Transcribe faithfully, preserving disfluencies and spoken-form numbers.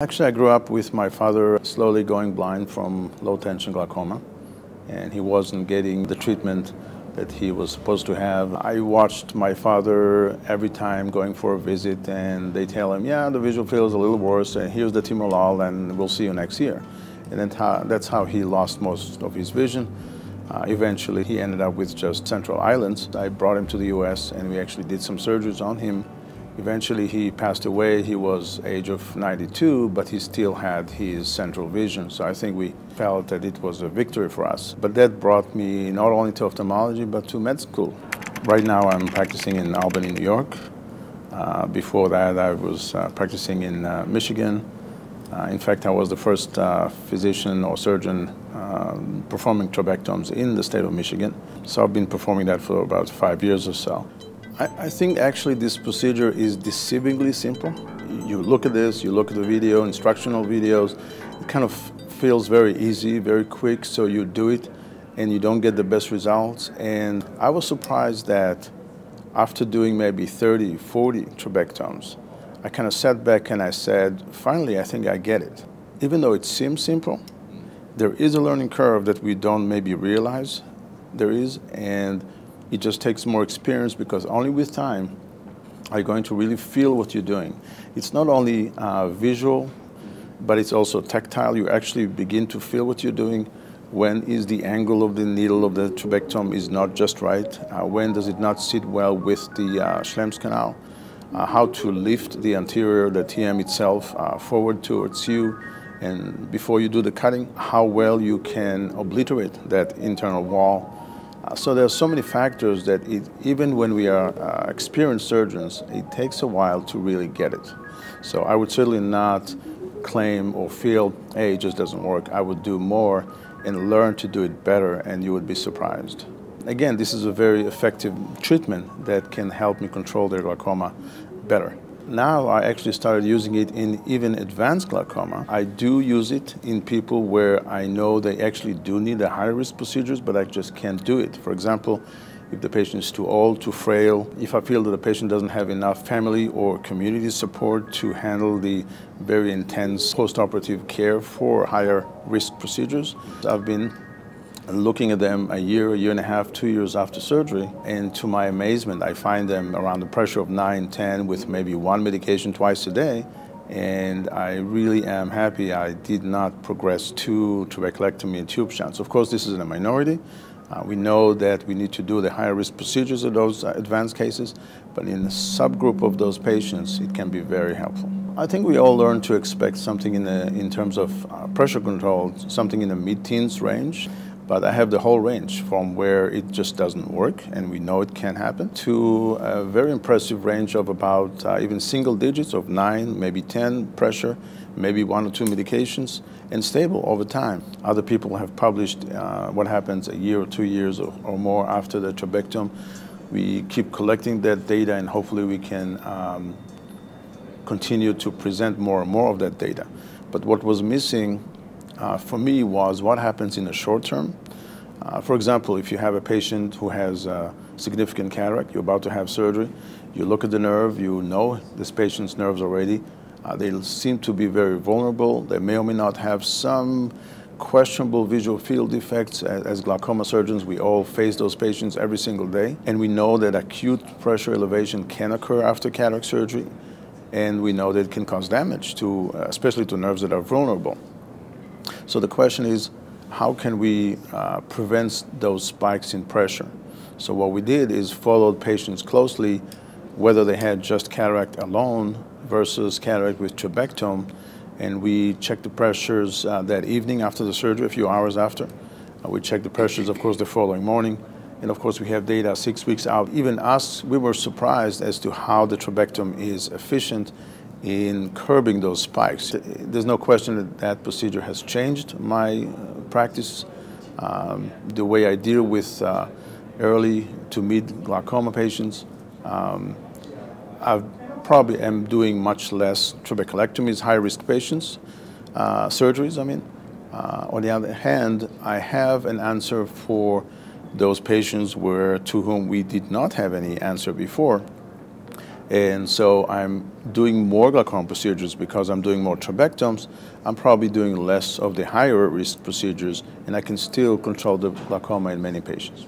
Actually, I grew up with my father slowly going blind from low-tension glaucoma, and he wasn't getting the treatment that he was supposed to have. I watched my father every time going for a visit, and they tell him, yeah, the visual field is a little worse, and here's the timolol, and we'll see you next year. And then ta- that's how he lost most of his vision. Uh, eventually, he ended up with just central islands. I brought him to the U S, and we actually did some surgeries on him. Eventually he passed away. He was age of ninety-two, but he still had his central vision. So I think we felt that it was a victory for us. But that brought me not only to ophthalmology, but to med school. Right now I'm practicing in Albany, New York. Uh, before that I was uh, practicing in uh, Michigan. Uh, in fact, I was the first uh, physician or surgeon uh, performing trabectomes in the state of Michigan. So I've been performing that for about five years or so. I think actually this procedure is deceivingly simple. You look at this, you look at the video, instructional videos, it kind of feels very easy, very quick, so you do it and you don't get the best results. And I was surprised that after doing maybe thirty, forty trabectomes, I kind of sat back and I said, finally, I think I get it. Even though it seems simple, there is a learning curve that we don't maybe realize there is, and it just takes more experience, because only with time are you going to really feel what you're doing. It's not only uh, visual, but it's also tactile. You actually begin to feel what you're doing. When is the angle of the needle of the trabectome is not just right? Uh, when does it not sit well with the uh, Schlemm's Canal? Uh, how to lift the anterior, the T M itself, uh, forward towards you. And before you do the cutting, how well you can obliterate that internal wall. So there are so many factors that it, even when we are uh, experienced surgeons, it takes a while to really get it. So I would certainly not claim or feel, hey, it just doesn't work. I would do more and learn to do it better, and you would be surprised. Again, this is a very effective treatment that can help me control the glaucoma better. Now I actually started using it in even advanced glaucoma. I do use it in people where I know they actually do need the high-risk procedures, but I just can't do it. For example, if the patient is too old, too frail, if I feel that the patient doesn't have enough family or community support to handle the very intense post-operative care for higher-risk procedures, I've been looking at them a year, a year and a half, two years after surgery, and to my amazement, I find them around the pressure of nine, ten with maybe one medication twice a day, and I really am happy I did not progress to trabeculectomy and tube shunts. Of course, this is in a minority. Uh, we know that we need to do the higher risk procedures in those advanced cases, but in a subgroup of those patients, it can be very helpful. I think we all learn to expect something in, the, in terms of uh, pressure control, something in the mid-teens range. But I have the whole range from where it just doesn't work, and we know it can happen, to a very impressive range of about uh, even single digits of nine, maybe ten pressure, maybe one or two medications, and stable over time. Other people have published uh, what happens a year or two years or, or more after the trabectome. We keep collecting that data, and hopefully we can um, continue to present more and more of that data. But what was missing Uh, for me was what happens in the short term. Uh, for example, if you have a patient who has uh, significant cataract, you're about to have surgery, you look at the nerve, you know this patient's nerves already, uh, they seem to be very vulnerable, they may or may not have some questionable visual field defects. As glaucoma surgeons, we all face those patients every single day, and we know that acute pressure elevation can occur after cataract surgery, and we know that it can cause damage, to, uh, especially to nerves that are vulnerable. So the question is, how can we uh, prevent those spikes in pressure? So what we did is followed patients closely, whether they had just cataract alone versus cataract with trabectome, and we checked the pressures uh, that evening after the surgery, a few hours after. Uh, we checked the pressures, of course, the following morning, and of course we have data six weeks out. Even us, we were surprised as to how the trabectome is efficient in curbing those spikes. There's no question that that procedure has changed my practice, um, the way I deal with uh, early to mid glaucoma patients. Um, I probably am doing much less trabeculectomies, high-risk patients, uh, surgeries, I mean. Uh, on the other hand, I have an answer for those patients where, to whom we did not have any answer before, And so I'm doing more glaucoma procedures because I'm doing more trabectomes. I'm probably doing less of the higher risk procedures, and I can still control the glaucoma in many patients.